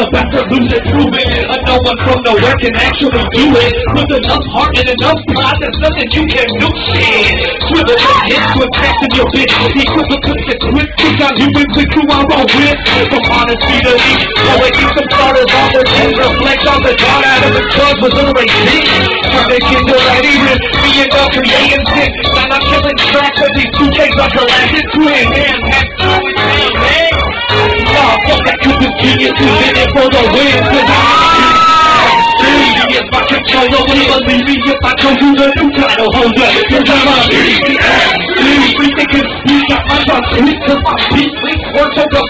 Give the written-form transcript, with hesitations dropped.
about to lose it, prove it. And no one from the work can actually do it. With enough heart and enough pride, there's nothing you can do. Shit, swivel your head, swim fast in your bitch. Equivalent to the twist, we got you and we crew our own wit. From honesty to heat, always keep some starters on the head. Reflect on the guard out of the drug was already sick. Turn the kid to that even, me and the creating sick. Now I'm killing tracks cause these 2Ks are galactic twins. Damn, that's all we say, man. Nah, fuck that Cupid's genius who's in it for the win. Cause I'm my controller, will believe me if I told you the new title holder. Cause I'm a beast, free thinking, you got my thoughts in it. Cause my beat, we work so